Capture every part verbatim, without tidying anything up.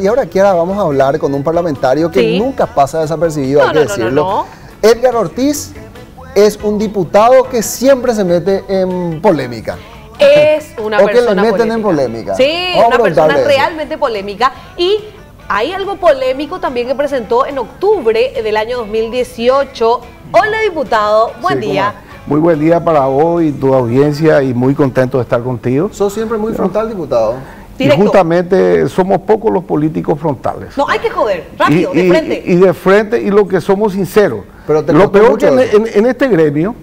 Y ahora aquí ahora vamos a hablar con un parlamentario que sí. nunca pasa desapercibido, no, hay que no, decirlo. No, no, no. Edgar Ortiz es un diputado que siempre se mete en polémica. Es una o persona que le meten polémica. en polémica. Sí, vamos una persona realmente polémica. Y hay algo polémico también que presentó en octubre del año dos mil dieciocho. Hola, diputado, buen sí, día. ¿Cómo? Muy buen día para vos y tu audiencia y muy contento de estar contigo. Sos siempre muy frontal, diputado. Directo. Y justamente somos pocos los políticos frontales. No, hay que joder, rápido, y, de y, frente. Y de frente, y lo que somos sinceros. Pero te lo peor que en, en, en este gremio,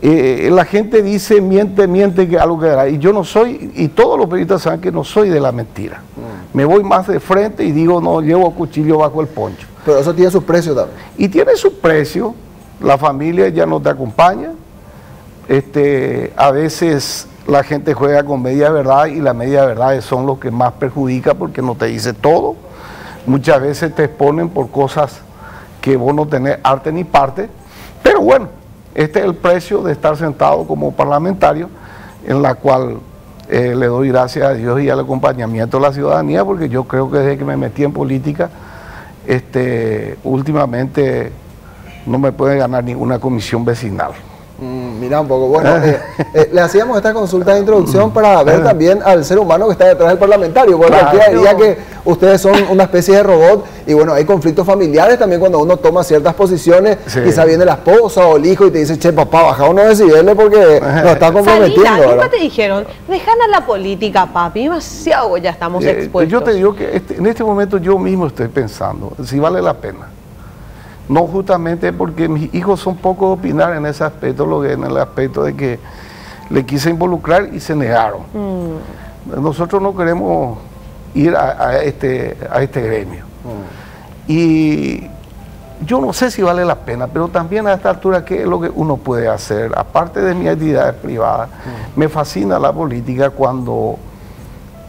eh, la gente dice, miente, miente, que algo que hará. Y yo no soy, y todos los periodistas saben que no soy de la mentira. Mm. Me voy más de frente y digo, no, llevo cuchillo bajo el poncho. Pero eso tiene su precio también. Y tiene su precio, la familia ya no te acompaña. Este, a veces la gente juega con media verdad y las media verdades son los que más perjudica porque no te dice todo. Muchas veces te exponen por cosas que vos no tenés arte ni parte. Pero bueno, este es el precio de estar sentado como parlamentario, en la cual eh, le doy gracias a Dios y al acompañamiento de la ciudadanía, porque yo creo que desde que me metí en política, este, últimamente no me puede ganar ninguna comisión vecinal. Mm, mira un poco, bueno, eh, eh, le hacíamos esta consulta de introducción para ver también al ser humano que está detrás del parlamentario, porque claro. Aquí diría que ustedes son una especie de robot y bueno, hay conflictos familiares también cuando uno toma ciertas posiciones, sí. Quizá viene la esposa o el hijo y te dice, che papá, baja uno decidirle porque nos está comprometiendo. Salida, nunca te dijeron, dejan a la política papi, demasiado ya estamos eh, expuestos. Yo te digo que este, en este momento yo mismo estoy pensando si vale la pena. No justamente porque mis hijos son pocos de opinar en ese aspecto, lo que en el aspecto de que le quise involucrar y se negaron. Mm. Nosotros no queremos ir a, a, este, a este gremio. Mm. Y yo no sé si vale la pena, pero también a esta altura, ¿qué es lo que uno puede hacer? Aparte de mis actividades privadas, mm. me fascina la política cuando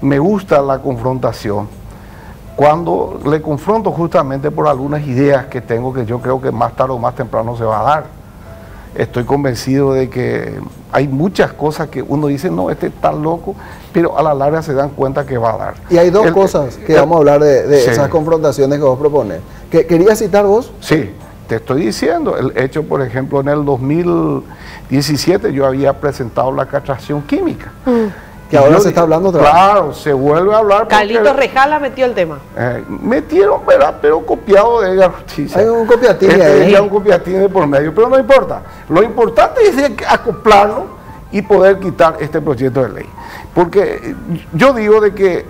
me gusta la confrontación. Cuando le confronto justamente por algunas ideas que tengo que yo creo que más tarde o más temprano se va a dar. Estoy convencido de que hay muchas cosas que uno dice, no, este está loco, pero a la larga se dan cuenta que va a dar. Y hay dos el, cosas que el, vamos a hablar de, de sí. esas confrontaciones que vos propones. ¿Que, ¿Querías citar vos? Sí, te estoy diciendo. El hecho, por ejemplo, en el dos mil diecisiete yo había presentado la castración química. Mm. Que ahora yo, se está hablando otra vez. Claro, se vuelve a hablar. Carlos Rejala metió el tema. Eh, metieron, ¿verdad? Pero copiado de Edgar Ortiz. Hay un copiatín este, ahí. Hay un copiatín de por medio, pero no importa. Lo importante es acoplarlo y poder quitar este proyecto de ley. Porque yo digo de que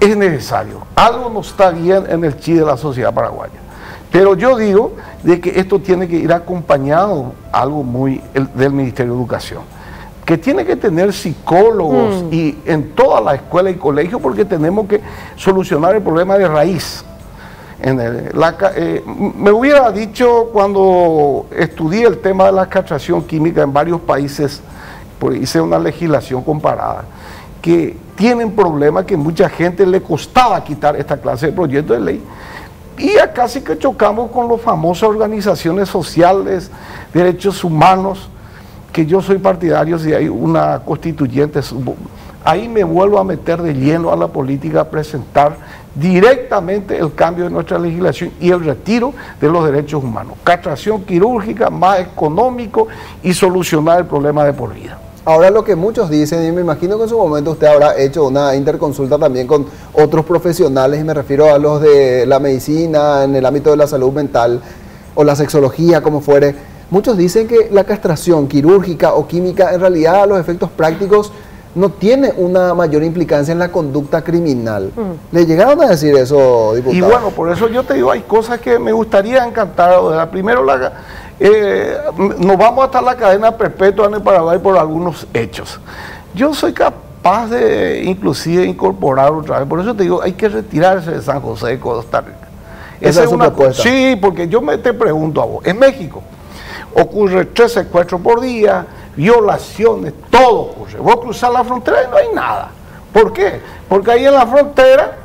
es necesario. Algo no está bien en el chi de la sociedad paraguaya. Pero yo digo de que esto tiene que ir acompañado algo muy el, del Ministerio de Educación. Que tiene que tener psicólogos mm. y en toda la escuela y colegio porque tenemos que solucionar el problema de raíz. En el, la, eh, me hubiera dicho cuando estudié el tema de la castración química en varios países, pues hice una legislación comparada, que tienen problemas que mucha gente le costaba quitar esta clase de proyectos de ley. Y acá sí que chocamos con las famosas organizaciones sociales, derechos humanos, que yo soy partidario si hay una constituyente, ahí me vuelvo a meter de lleno a la política, a presentar directamente el cambio de nuestra legislación y el retiro de los derechos humanos. Castración quirúrgica, más económico y solucionar el problema de por vida. Ahora lo que muchos dicen, y me imagino que en su momento usted habrá hecho una interconsulta también con otros profesionales, y me refiero a los de la medicina, en el ámbito de la salud mental o la sexología, como fuere. Muchos dicen que la castración quirúrgica o química en realidad a los efectos prácticos no tiene una mayor implicancia en la conducta criminal. Mm. ¿Le llegaron a decir eso, diputado? Y bueno, por eso yo te digo, hay cosas que me gustaría encantar. Primero, la, eh, nos vamos hasta la cadena perpetua en el Paraguay por algunos hechos. Yo soy capaz de inclusive incorporar otra vez. Por eso te digo, hay que retirarse de San José de Costa Rica. Esa, Esa es una cosa. Sí, porque yo me te pregunto a vos, en México ocurre tres secuestros por día, violaciones, todo ocurre. Vos cruzás la frontera y no hay nada. ¿Por qué? Porque ahí en la frontera,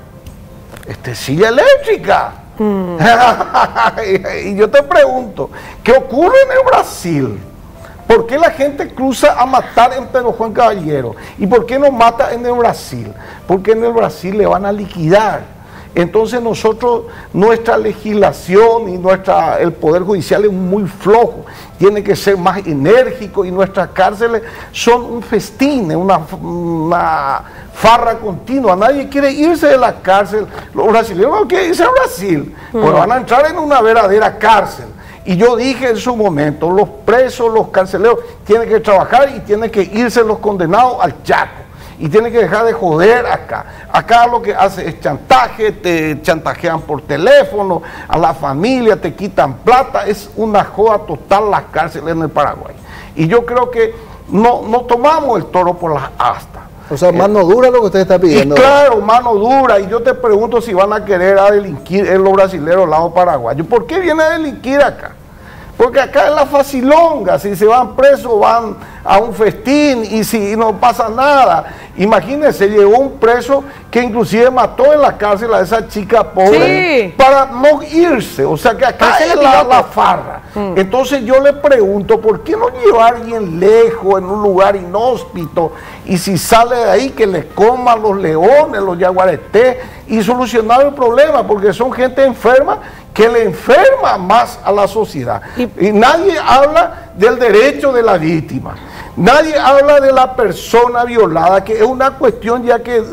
este, silla eléctrica. Mm. Y yo te pregunto, ¿qué ocurre en el Brasil? ¿Por qué la gente cruza a matar en Pedro Juan Caballero? ¿Y por qué no mata en el Brasil? Porque en el Brasil le van a liquidar. Entonces nosotros, nuestra legislación y nuestra, el Poder Judicial es muy flojo, tiene que ser más enérgico, y nuestras cárceles son un festín, una, una farra continua. Nadie quiere irse de la cárcel. Los brasileños no quieren irse a Brasil, mm. pues van a entrar en una verdadera cárcel. Y yo dije en su momento, los presos, los carceleros tienen que trabajar y tienen que irse los condenados al Chaco. Y tienen que dejar de joder acá. Acá lo que hace es chantaje, te chantajean por teléfono, a la familia, te quitan plata. Es una joda total las cárceles en el Paraguay. Y yo creo que no, no tomamos el toro por las astas. O sea, mano dura lo que usted está pidiendo. Y claro, mano dura. Y yo te pregunto si van a querer a delinquir en los brasileros, lado paraguayo. ¿Por qué viene a delinquir acá? Porque acá es la facilonga, si se van presos van a un festín y si no pasa nada. Imagínense, llegó un preso que inclusive mató en la cárcel a esa chica pobre sí. para no irse, o sea que acá es la, la farra. Mm. Entonces yo le pregunto, ¿por qué no lleva a alguien lejos, en un lugar inhóspito? Y si sale de ahí, que le coman los leones, los yaguaretés, y solucionar el problema, porque son gente enferma que le enferma más a la sociedad. Y, y nadie habla del derecho de la víctima, nadie habla de la persona violada, que es una cuestión ya que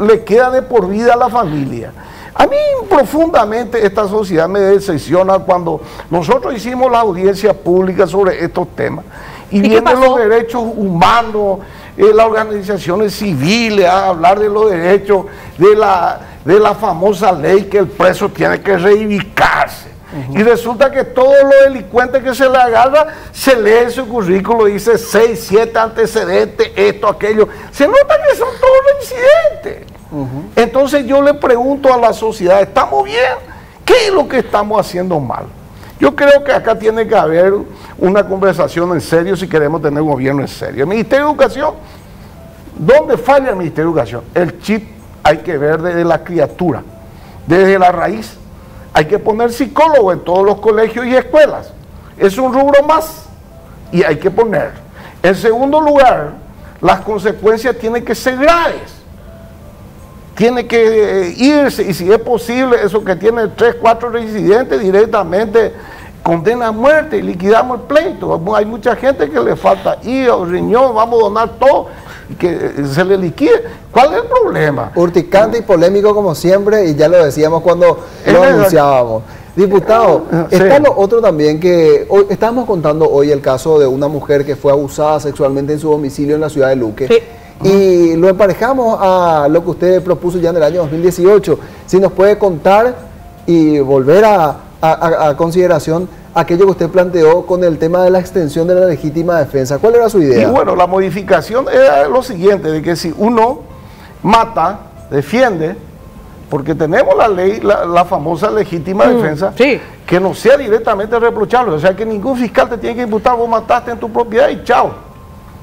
le queda de por vida a la familia. A mí profundamente esta sociedad me decepciona. Cuando nosotros hicimos la audiencia pública sobre estos temas, y, ¿Y vienen los derechos humanos, eh, las organizaciones civiles a hablar de los derechos de la... de la famosa ley que el preso tiene que reivindicarse. Uh-huh. Y resulta que todos los delincuentes que se le agarra, se lee su currículo, dice seis, siete antecedentes, esto, aquello. Se nota que son todos reincidentes. Uh-huh. Entonces yo le pregunto a la sociedad, ¿estamos bien? ¿Qué es lo que estamos haciendo mal? Yo creo que acá tiene que haber una conversación en serio si queremos tener un gobierno en serio. El Ministerio de Educación, ¿dónde falla el Ministerio de Educación? El chip hay que ver desde la criatura, desde la raíz. Hay que poner psicólogo en todos los colegios y escuelas. Es un rubro más y hay que poner. En segundo lugar, las consecuencias tienen que ser graves. Tiene que irse, y si es posible, eso que tiene tres, cuatro reincidentes, directamente condena a muerte y liquidamos el pleito. Hay mucha gente que le falta hígado, riñón, vamos a donar todo, que se le liquide. ¿Cuál es el problema? Urticante y polémico como siempre, y ya lo decíamos cuando lo anunciábamos. Diputado, sí. está lo otro también que hoy, estábamos contando hoy el caso de una mujer que fue abusada sexualmente en su domicilio en la ciudad de Luque. Sí. Y lo emparejamos a lo que usted propuso ya en el año dos mil dieciocho. Si nos puede contar y volver a, a, a consideración aquello que usted planteó con el tema de la extensión de la legítima defensa. ¿Cuál era su idea? Y bueno, la modificación era lo siguiente, de que si uno mata, defiende, porque tenemos la ley, la, la famosa legítima mm, defensa, sí. que no sea directamente reprochable, o sea que ningún fiscal te tiene que imputar, vos mataste en tu propiedad y chao.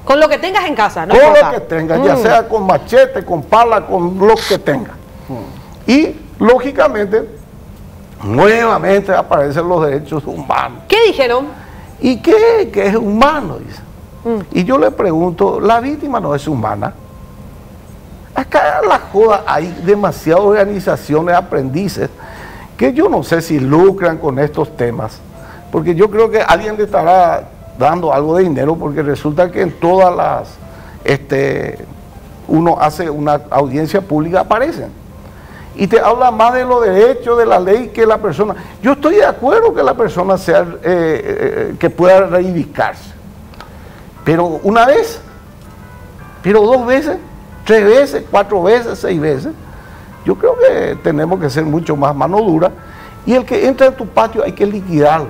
Con lo que tengas en casa, ¿no? Con lo que tengas, mm. ya sea con machete, con pala, con lo que tengas. Mm. Y, lógicamente, nuevamente aparecen los derechos humanos. ¿Qué dijeron? ¿Y qué? Que es humano, dice. Mm. Y yo le pregunto, ¿la víctima no es humana? Acá en la joda hay demasiadas organizaciones, aprendices, que yo no sé si lucran con estos temas, porque yo creo que alguien le estará dando algo de dinero, porque resulta que en todas las... este, uno hace una audiencia pública, aparecen. Y te habla más de los derechos de la ley que la persona. Yo estoy de acuerdo que la persona sea, eh, eh, que pueda reivindicarse. Pero una vez, pero dos veces, tres veces, cuatro veces, seis veces. Yo creo que tenemos que ser mucho más mano dura. Y el que entra en tu patio hay que liquidarlo,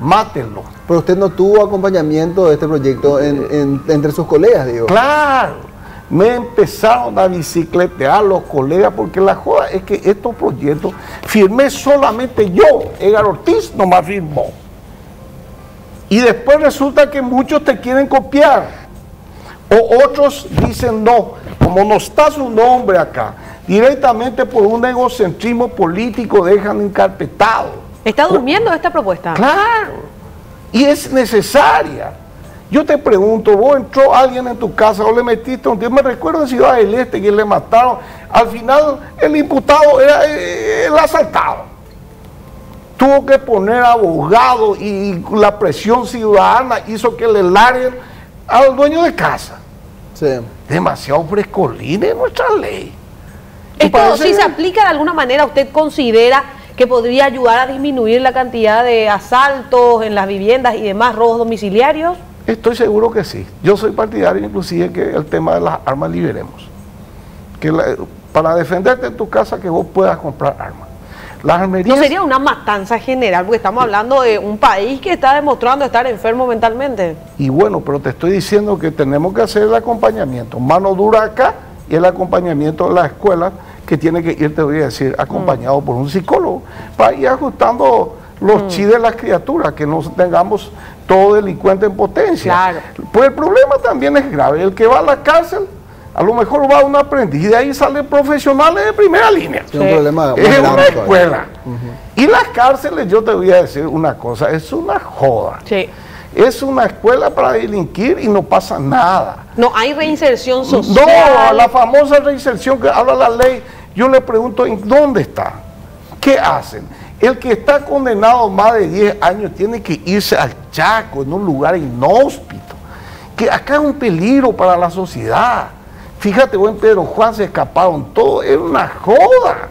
mátenlo. Pero usted no tuvo acompañamiento de este proyecto en, en, entre sus colegas, digo. Claro. Me empezaron a bicicletear los colegas, porque la joda es que estos proyectos firmé solamente yo. Edgar Ortiz nomás firmó. Y después resulta que muchos te quieren copiar. O otros dicen no, como no está su nombre acá, directamente por un egocentrismo político dejan encarpetado. ¿Está durmiendo esta propuesta? Claro, y es necesaria. Yo te pregunto, vos entró alguien en tu casa o le metiste un tío, me recuerdo en Ciudad del Este que le mataron, al final el imputado era el asaltado. Tuvo que poner abogado y la presión ciudadana hizo que le larguen al dueño de casa. Sí. Demasiado frescolina es nuestra ley. ¿Esto sí se aplica de alguna manera? ¿Usted considera que podría ayudar a disminuir la cantidad de asaltos en las viviendas y demás robos domiciliarios? Estoy seguro que sí. Yo soy partidario, inclusive, que el tema de las armas liberemos. Que la, para defenderte en tu casa, que vos puedas comprar armas. Las armerías... No sería una matanza general, porque estamos hablando de un país que está demostrando estar enfermo mentalmente. Y bueno, pero te estoy diciendo que tenemos que hacer el acompañamiento. Mano dura acá y el acompañamiento de las escuelas, que tiene que ir, te voy a decir, acompañado mm. por un psicólogo, para ir ajustando... los mm. chi de las criaturas, que no tengamos todo delincuente en potencia. Claro. Pues el problema también es grave. El que va a la cárcel, a lo mejor va un aprendiz, y de ahí salen profesionales de primera línea. Sí. Sí. Un problema es una escuela. Uh -huh. Y las cárceles, yo te voy a decir una cosa, es una joda. Sí. Es una escuela para delinquir y no pasa nada. No hay reinserción social. No, la famosa reinserción que habla la ley, yo le pregunto, ¿dónde está? ¿Qué hacen? El que está condenado más de diez años tiene que irse al Chaco, en un lugar inhóspito, que acá es un peligro para la sociedad. Fíjate, buen Pedro Juan, se escaparon todos, es una joda.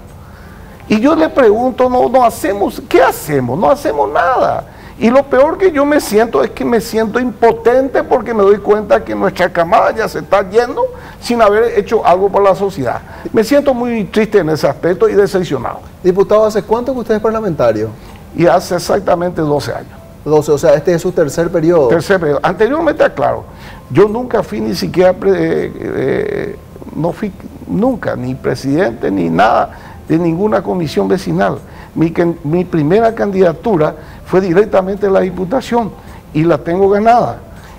Y yo le pregunto, no, no hacemos, ¿qué hacemos? No hacemos nada. Y lo peor que yo me siento es que me siento impotente, porque me doy cuenta que nuestra camada ya se está yendo sin haber hecho algo para la sociedad. Me siento muy triste en ese aspecto y decepcionado. Diputado, ¿hace cuánto que usted es parlamentario? Y hace exactamente doce años. doce, o sea, este es su tercer periodo. Tercer periodo. Anteriormente, aclaro, yo nunca fui ni siquiera, eh, eh, no fui nunca, ni presidente, ni nada, de ninguna comisión vecinal. Mi, mi primera candidatura fue directamente a la diputación y la tengo ganada.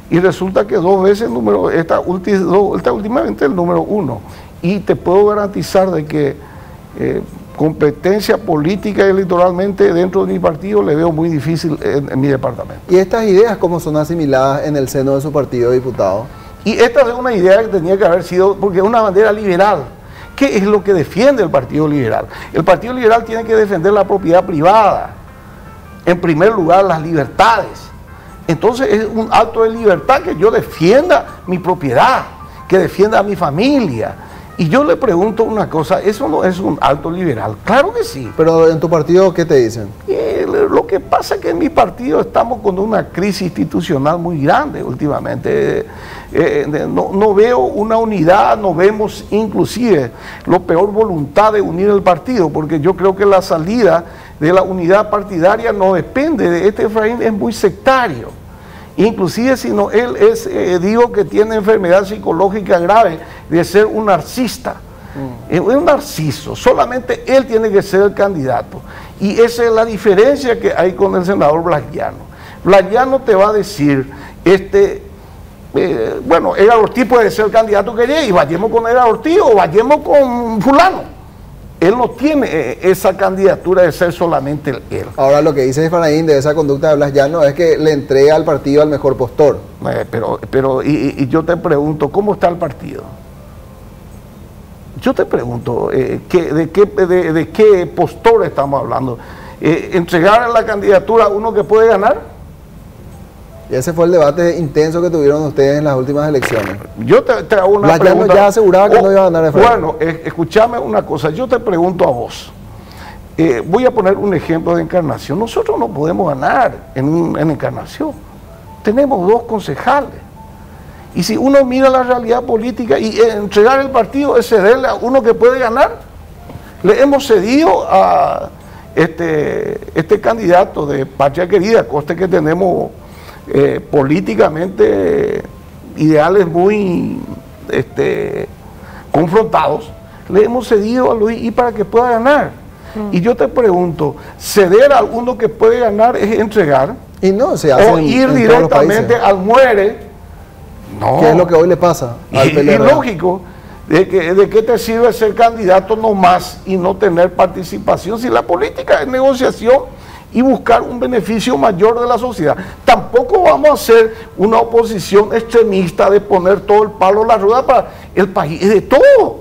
Y resulta que dos veces, número, esta, ulti, do, esta últimamente el número uno. Y te puedo garantizar de que eh, competencia política y electoralmente dentro de mi partido le veo muy difícil en, en mi departamento. ¿Y estas ideas cómo son asimiladas en el seno de su partido, diputado? Y esta es una idea que tenía que haber sido, porque es una bandera liberal. ¿Qué es lo que defiende el Partido Liberal? El Partido Liberal tiene que defender la propiedad privada, en primer lugar las libertades. Entonces es un acto de libertad que yo defienda mi propiedad, que defienda a mi familia. Y yo le pregunto una cosa, ¿eso no es un acto liberal? Claro que sí. Pero en tu partido, ¿qué te dicen? Eh, lo que pasa es que en mi partido estamos con una crisis institucional muy grande últimamente. Eh, eh, no, no veo una unidad, no vemos inclusive la peor voluntad de unir el partido, porque yo creo que la salida de la unidad partidaria no depende de este Efraín, es muy sectario. Inclusive si no, él es, eh, digo que tiene enfermedad psicológica grave de ser un narcisista, mm. es un narciso, solamente él tiene que ser el candidato. Y esa es la diferencia que hay con el senador Blasiano. Blasiano te va a decir, este, eh, bueno, Edgar Ortiz puede ser el candidato que llegue y vayamos con Edgar Ortiz o vayamos con fulano. Él no tiene esa candidatura de ser solamente él. Ahora lo que dice Efraín de esa conducta de Blasiano es que le entrega al partido al mejor postor. Eh, pero pero y, y yo te pregunto, ¿cómo está el partido? Yo te pregunto, eh, ¿qué, de, qué, de, ¿de qué postor estamos hablando? Eh, ¿Entregar la candidatura a uno que puede ganar? Y ese fue el debate intenso que tuvieron ustedes en las últimas elecciones. Yo te, te hago una Blasiano pregunta. Ya aseguraba que oh, no iba a ganar Efraín. Bueno, eh, escúchame una cosa. Yo te pregunto a vos. Eh, voy a poner un ejemplo de Encarnación. Nosotros no podemos ganar en, en Encarnación. Tenemos dos concejales. Y si uno mira la realidad política y entregar el partido es cederle a uno que puede ganar. Le hemos cedido a este, este candidato de Patria Querida, coste que tenemos... Eh, políticamente ideales muy este, confrontados, le hemos cedido a Luis y para que pueda ganar. Mm. Y yo te pregunto, ¿ceder a uno que puede ganar es entregar? Y no se hace. O en, ir en directamente al muere. No. ¿Qué es lo que hoy le pasa al P L R? Es lógico. De que, ¿De qué te sirve ser candidato nomás y no tener participación? Si la política es negociación y buscar un beneficio mayor de la sociedad. Tampoco vamos a hacer una oposición extremista de poner todo el palo en la rueda para el país es de todo.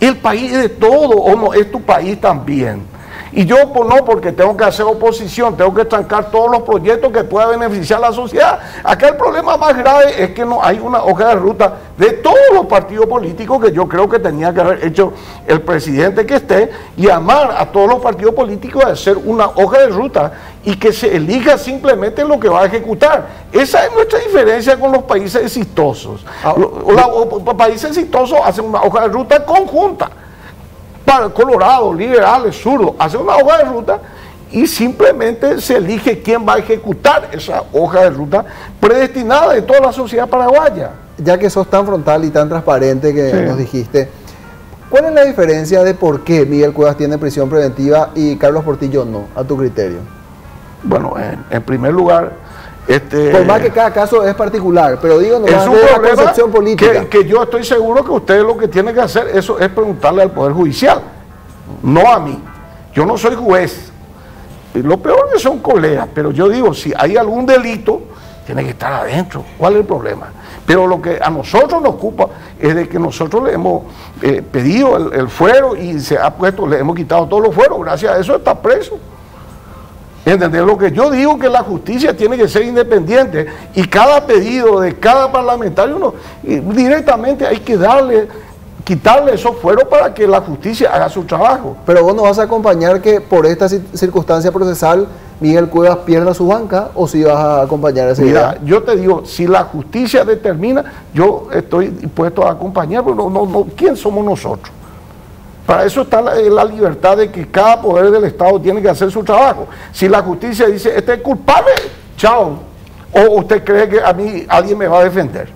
El país es de todo, o no, es tu país también. Y yo pues no, porque tengo que hacer oposición, tengo que trancar todos los proyectos que pueda beneficiar a la sociedad. Acá el problema más grave es que no hay una hoja de ruta de todos los partidos políticos, que yo creo que tenía que haber hecho el presidente que esté, y llamar a todos los partidos políticos a hacer una hoja de ruta y que se elija simplemente lo que va a ejecutar. Esa es nuestra diferencia con los países exitosos. Los países exitosos hacen una hoja de ruta conjunta. Para Colorado, liberales, zurdos, hace una hoja de ruta y simplemente se elige quién va a ejecutar esa hoja de ruta predestinada de toda la sociedad paraguaya. Ya que sos tan frontal y tan transparente que sí. nos dijiste, ¿cuál es la diferencia de por qué Miguel Cuevas tiene prisión preventiva y Carlos Portillo no, a tu criterio? Bueno, en, en primer lugar... Este, por más que cada caso es particular, pero digo, no es un problema concepción política. Que, que yo estoy seguro que ustedes lo que tienen que hacer eso es preguntarle al Poder Judicial, no a mí. Yo no soy juez. Lo peor que son colegas, pero yo digo, si hay algún delito, tiene que estar adentro. ¿Cuál es el problema? Pero lo que a nosotros nos ocupa es de que nosotros le hemos eh, pedido el, el fuero y se ha puesto, le hemos quitado todos los fueros. Gracias a eso está preso. ¿Entendés? Lo que yo digo que la justicia tiene que ser independiente y cada pedido de cada parlamentario uno, directamente hay que darle, quitarle esos fueros para que la justicia haga su trabajo. Pero vos nos vas a acompañar que por esta circunstancia procesal Miguel Cuevas pierda su banca, o si vas a acompañar a ese Mira, día? Yo te digo, si la justicia determina, yo estoy dispuesto a acompañar, pero no, no, no, ¿quién somos nosotros? Para eso está la, la libertad de que cada poder del Estado tiene que hacer su trabajo. Si la justicia dice, este es culpable, chao. O usted cree que a mí alguien me va a defender.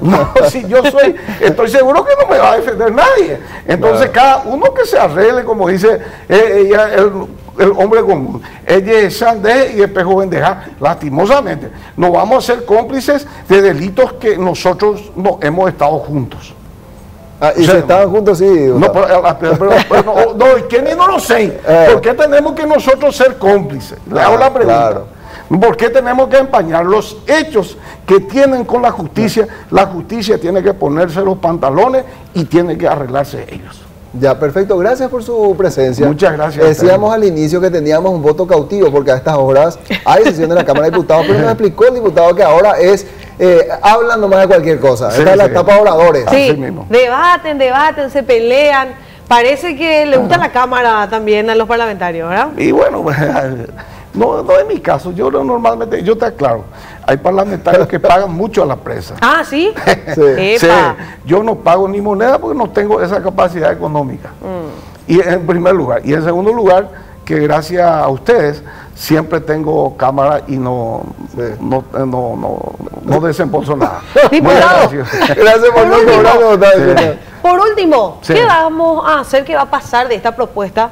No, si yo soy, estoy seguro que no me va a defender nadie. Entonces no. Cada uno que se arregle, como dice eh, ella, el, el hombre común. Ella es sandez y espejo bendeja. Lastimosamente, no vamos a ser cómplices de delitos que nosotros no hemos estado juntos. Ah, y o sea, se estaban juntos, sí. No, pero, pero, pero, pero, no, no, que ni no lo sé. Eh. ¿Por qué tenemos que nosotros ser cómplices? Le hago la pregunta. Claro. ¿Por qué tenemos que empañar los hechos que tienen con la justicia? Sí. La justicia tiene que ponerse los pantalones y tiene que arreglarse ellos. Ya, perfecto. Gracias por su presencia. Muchas gracias. Decíamos al inicio que teníamos un voto cautivo porque a estas horas hay sesión de la Cámara de Diputados, pero nos explicó el diputado que ahora es... Eh, hablan nomás de cualquier cosa, sí, esta es la sí, etapa de oradores. Sí, mismo. debaten, debaten, se pelean, parece que le gusta ah. la cámara también a los parlamentarios, ¿verdad? Y bueno, no, no es mi caso, yo normalmente, yo te aclaro, hay parlamentarios que pagan mucho a la prensa. Ah, ¿sí? sí. sí. Yo no pago ni moneda porque no tengo esa capacidad económica, mm. y en primer lugar, y en segundo lugar, que gracias a ustedes siempre tengo cámara y no, sí. no, no, no, no desembolso nada. Diputado, gracias. gracias por, por no cobrarnos. Sí. Por último, sí. ¿qué vamos a hacer? ¿Qué va a pasar de esta propuesta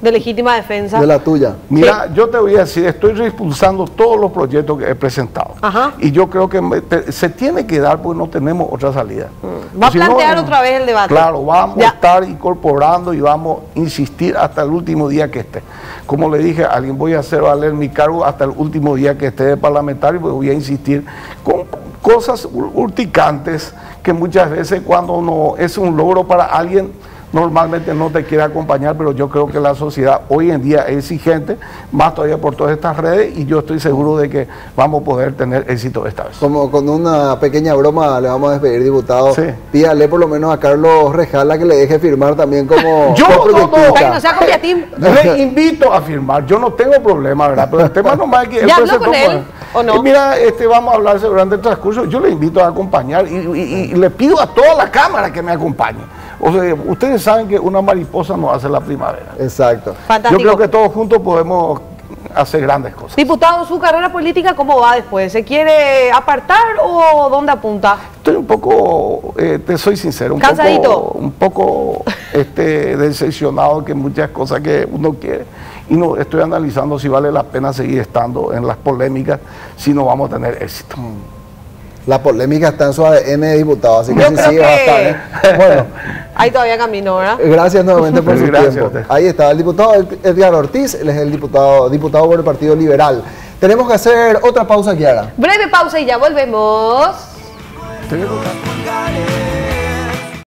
de legítima defensa? De la tuya. Mira, sí. yo te voy a decir, estoy expulsando todos los proyectos que he presentado. Ajá. Y yo creo que me, te, se tiene que dar porque no tenemos otra salida. Mm. ¿Va a si plantear no, otra vez el debate? Claro, vamos ya. a estar incorporando y vamos a insistir hasta el último día que esté. Como le dije, a alguien voy a hacer valer mi cargo hasta el último día que esté de parlamentario, porque voy a insistir con cosas urticantes que muchas veces cuando no es un logro para alguien... Normalmente no te quiere acompañar, pero yo creo que la sociedad hoy en día es exigente, más todavía por todas estas redes, y yo estoy seguro de que vamos a poder tener éxito esta vez. Como con una pequeña broma le vamos a despedir, diputado. Sí. Pídale por lo menos a Carlos Rejala que le deje firmar también como... Yo no, no, sea copiatín. Le invito a firmar, yo no tengo problema, ¿verdad? Pero el tema nomás es que... ¿Ya habló con él o no? Mira, este, vamos a hablar durante el transcurso, yo le invito a acompañar y, y, y le pido a toda la Cámara que me acompañe. O sea, ustedes saben que una mariposa no hace la primavera. Exacto. Fantástico. Yo creo que todos juntos podemos hacer grandes cosas. Diputado, ¿su carrera política cómo va después? ¿Se quiere apartar o dónde apunta? Estoy un poco, eh, te soy sincero, un Cansadito. poco, un poco este, decepcionado que muchas cosas que uno quiere. Y no estoy analizando si vale la pena seguir estando en las polémicas, si no vamos a tener éxito. La polémica está en su A D N de diputado, así que sí, sí va a estar, ¿eh? Bueno. Ahí todavía camino, ¿verdad? Gracias nuevamente por su Gracias tiempo. Ahí está el diputado Edgar Ortiz, él es el diputado, diputado por el Partido Liberal. Tenemos que hacer otra pausa, Kiara. Breve pausa y ya volvemos.